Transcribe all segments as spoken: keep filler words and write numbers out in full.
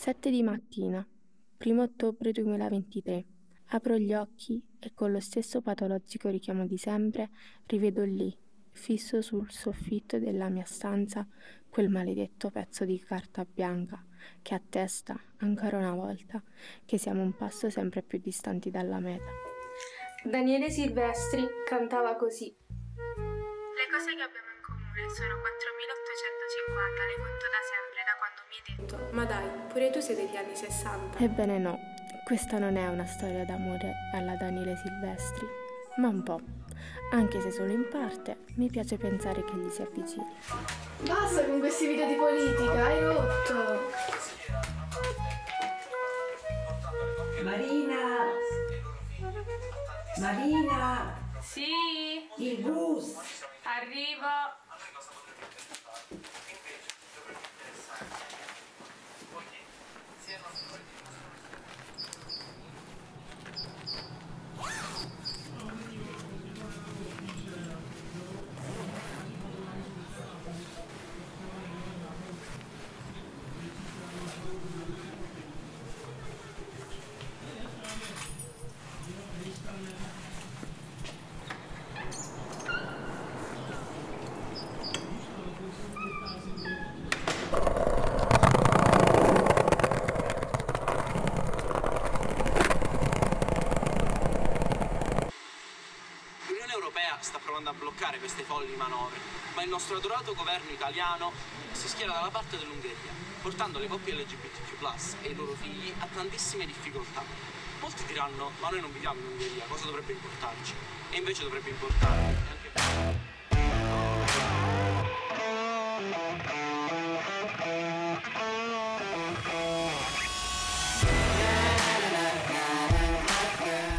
sette di mattina, primo ottobre duemilaventitré. Apro gli occhi e con lo stesso patologico richiamo di sempre rivedo lì, fisso sul soffitto della mia stanza, quel maledetto pezzo di carta bianca che attesta, ancora una volta, che siamo un passo sempre più distanti dalla meta. Daniele Silvestri cantava così. Le cose che abbiamo in comune sono quattromilaottocentocinquanta, le conto da sempre, da quando mi hai detto ma dai, pure tu sei degli anni sessanta. Ebbene no, questa non è una storia d'amore alla Daniele Silvestri, ma un po', anche se solo in parte, mi piace pensare che gli si avvicini. Basta con questi video di politica, hai rotto! Marina! Marina! Sì! Il bus! Arrivo! A bloccare queste folli manovre, ma il nostro adorato governo italiano si schiera dalla parte dell'Ungheria, portando le coppie L G B T Q plus e i loro figli a tantissime difficoltà. Molti diranno, ma noi non viviamo in Ungheria, cosa dovrebbe importarci? E invece dovrebbe importare. Anche...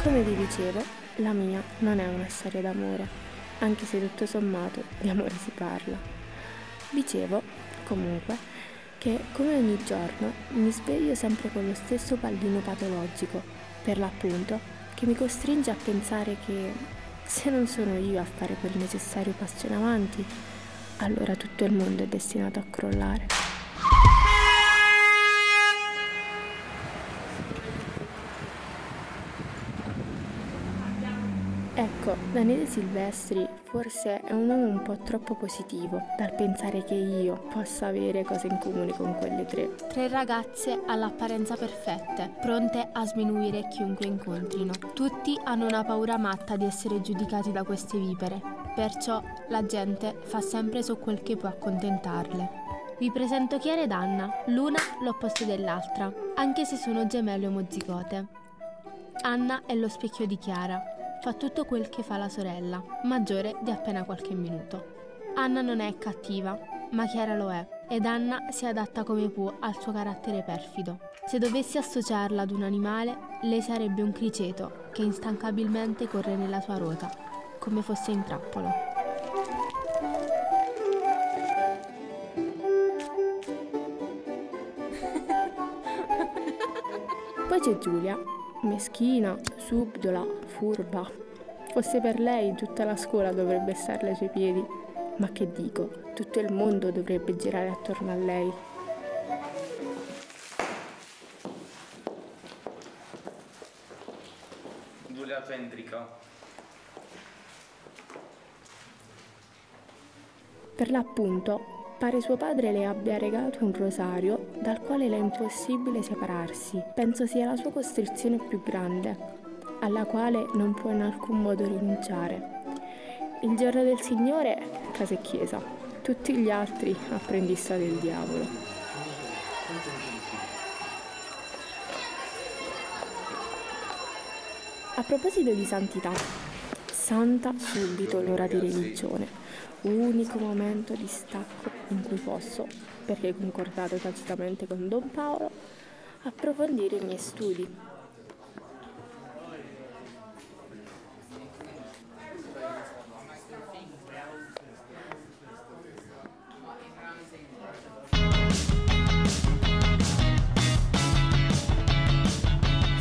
Come vi dicevo, la mia non è una storia d'amore, anche se tutto sommato di amore si parla. Dicevo, comunque, che come ogni giorno mi sveglio sempre con lo stesso pallino patologico, per l'appunto, che mi costringe a pensare che se non sono io a fare quel necessario passo in avanti, allora tutto il mondo è destinato a crollare. Ecco, Daniele Silvestri forse è un uomo un po' troppo positivo dal pensare che io possa avere cose in comune con quelle tre. Tre ragazze all'apparenza perfette, pronte a sminuire chiunque incontrino. Tutti hanno una paura matta di essere giudicati da queste vipere, perciò la gente fa sempre su quel che può accontentarle. Vi presento Chiara ed Anna, l'una l'opposto dell'altra, anche se sono gemelle omozigote. Anna è lo specchio di Chiara. Fa tutto quel che fa la sorella, maggiore di appena qualche minuto. Anna non è cattiva, ma Chiara lo è, ed Anna si adatta come può al suo carattere perfido. Se dovessi associarla ad un animale, lei sarebbe un criceto che instancabilmente corre nella sua ruota, come fosse in trappola. Poi c'è Giulia. Meschina, subdola, furba. Fosse per lei tutta la scuola dovrebbe starle ai suoi piedi. Ma che dico, tutto il mondo dovrebbe girare attorno a lei. Giulia Pendrica. Per l'appunto, pare suo padre le abbia regalato un rosario dal quale le è impossibile separarsi. Penso sia la sua costrizione più grande, alla quale non può in alcun modo rinunciare. Il giorno del Signore, casa e chiesa, tutti gli altri apprendista del diavolo. A proposito di santità, santa subito l'ora di religione, unico momento di stacco in cui posso, perché concordato tacitamente con Don Paolo, approfondire i miei studi.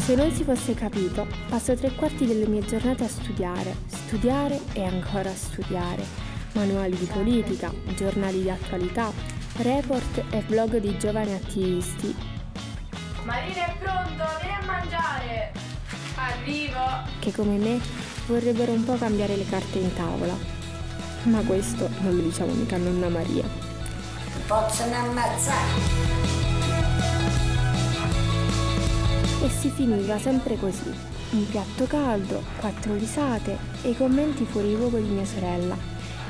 Se non si fosse capito, passo tre quarti delle mie giornate a studiare, studiare e ancora studiare. Manuali di politica, giornali di attualità, report e vlog di giovani attivisti. Marina è pronto, vieni a mangiare! Arrivo! Che come me vorrebbero un po' cambiare le carte in tavola. Ma questo non lo diciamo mica a Nonna Maria. Possono ammazzare! E si finiva sempre così. Un piatto caldo, quattro risate e i commenti fuori luogo di mia sorella.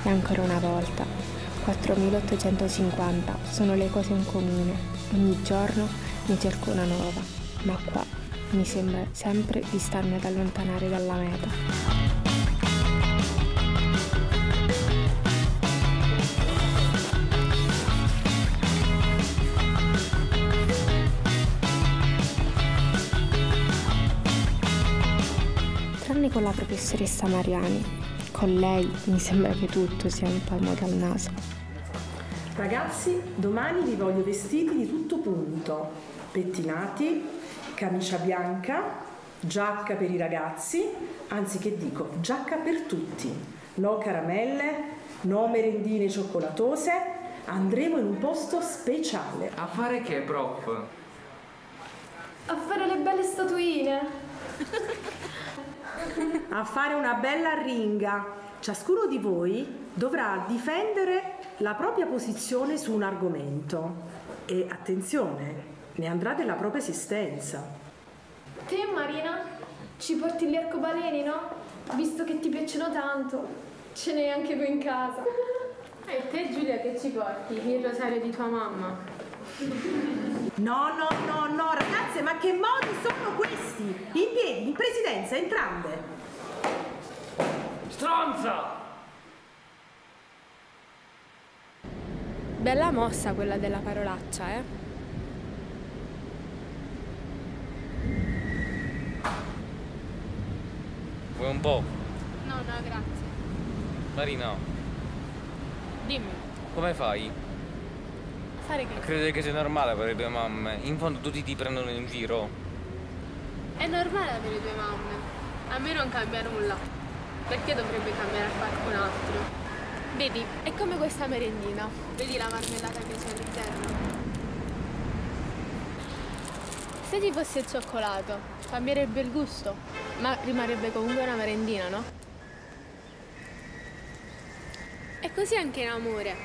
E ancora una volta, quattromilaottocentocinquanta sono le cose in comune. Ogni giorno ne cerco una nuova, ma qua mi sembra sempre di starmi ad allontanare dalla meta. Tranne con la professoressa Mariani. Con lei mi sembra che tutto sia un palmo dal naso. Ragazzi, domani vi voglio vestiti di tutto punto, pettinati, camicia bianca, giacca per i ragazzi, anzi che dico, giacca per tutti, no caramelle, no merendine cioccolatose, andremo in un posto speciale. A fare che, prof? A fare le belle statuine. A fare una bella arringa. Ciascuno di voi dovrà difendere la propria posizione su un argomento e attenzione, ne andrà della propria esistenza. Te Marina, ci porti gli arcobaleni, no? Visto che ti piacciono tanto, ce n'è anche qui in casa. E te Giulia che ci porti? Il rosario di tua mamma. No, no, no, no, ragazze, ma che modi sono questi? In piedi, in presidenza, entrambe. Stronza! Bella mossa quella della parolaccia, eh? Vuoi un po'? No, no, grazie. Marina. Dimmi. Come fai? Fare che? Crede che sia normale avere due mamme. In fondo tutti ti prendono in giro. È normale avere due mamme. A me non cambia nulla. Perché dovrebbe cambiare a qualcun altro? Vedi, è come questa merendina. Vedi la marmellata che c'è all'interno? Se ci fosse il cioccolato, cambierebbe il gusto, ma rimarrebbe comunque una merendina, no? E così anche in amore.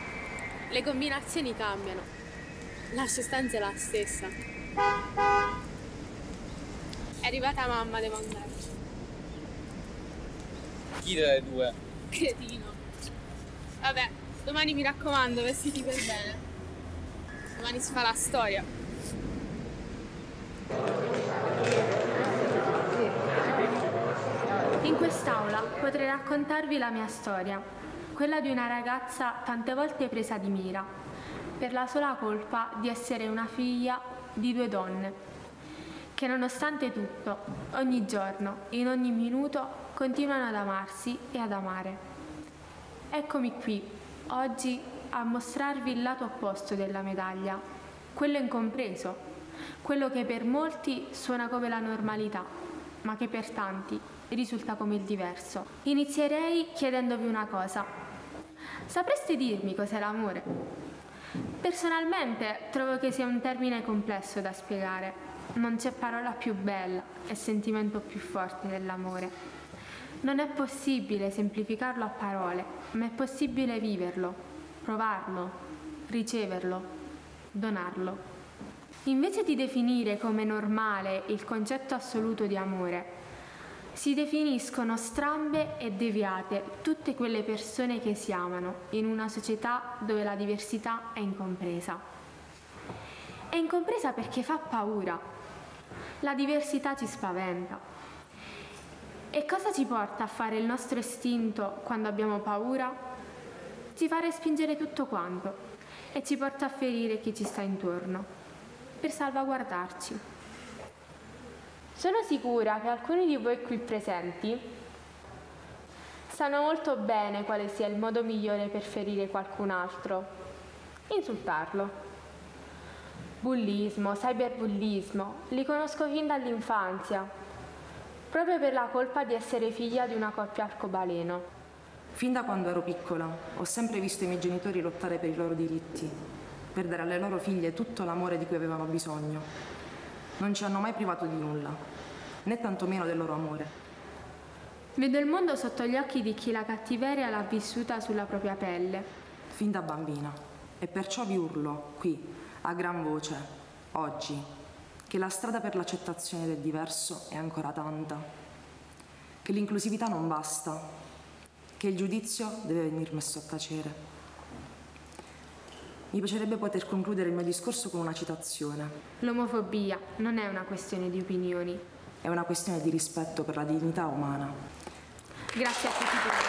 Le combinazioni cambiano. La sostanza è la stessa. È arrivata mamma, devo andarci. Chi delle due? Cretino. Vabbè, domani mi raccomando, vestiti per bene. Domani si fa la storia. In quest'aula potrei raccontarvi la mia storia, quella di una ragazza tante volte presa di mira, per la sola colpa di essere una figlia di due donne, che nonostante tutto, ogni giorno, in ogni minuto, continuano ad amarsi e ad amare. Eccomi qui, oggi, a mostrarvi il lato opposto della medaglia, quello incompreso, quello che per molti suona come la normalità, ma che per tanti risulta come il diverso. Inizierei chiedendovi una cosa. Sapreste dirmi cos'è l'amore? Personalmente trovo che sia un termine complesso da spiegare. Non c'è parola più bella e sentimento più forte dell'amore. Non è possibile semplificarlo a parole, ma è possibile viverlo, provarlo, riceverlo, donarlo. Invece di definire come normale il concetto assoluto di amore, si definiscono strambe e deviate tutte quelle persone che si amano in una società dove la diversità è incompresa. È incompresa perché fa paura. La diversità ci spaventa. E cosa ci porta a fare il nostro istinto quando abbiamo paura? Ci fa respingere tutto quanto e ci porta a ferire chi ci sta intorno, per salvaguardarci. Sono sicura che alcuni di voi qui presenti sanno molto bene quale sia il modo migliore per ferire qualcun altro. Insultarlo. Bullismo, cyberbullismo, li conosco fin dall'infanzia. Proprio per la colpa di essere figlia di una coppia arcobaleno. Fin da quando ero piccola ho sempre visto i miei genitori lottare per i loro diritti, per dare alle loro figlie tutto l'amore di cui avevano bisogno. Non ci hanno mai privato di nulla, né tantomeno del loro amore. Vedo il mondo sotto gli occhi di chi la cattiveria l'ha vissuta sulla propria pelle. Fin da bambina. E perciò vi urlo, qui, a gran voce, oggi, che la strada per l'accettazione del diverso è ancora tanta, che l'inclusività non basta, che il giudizio deve venir messo a tacere. Mi piacerebbe poter concludere il mio discorso con una citazione. L'omofobia non è una questione di opinioni. È una questione di rispetto per la dignità umana. Grazie a tutti.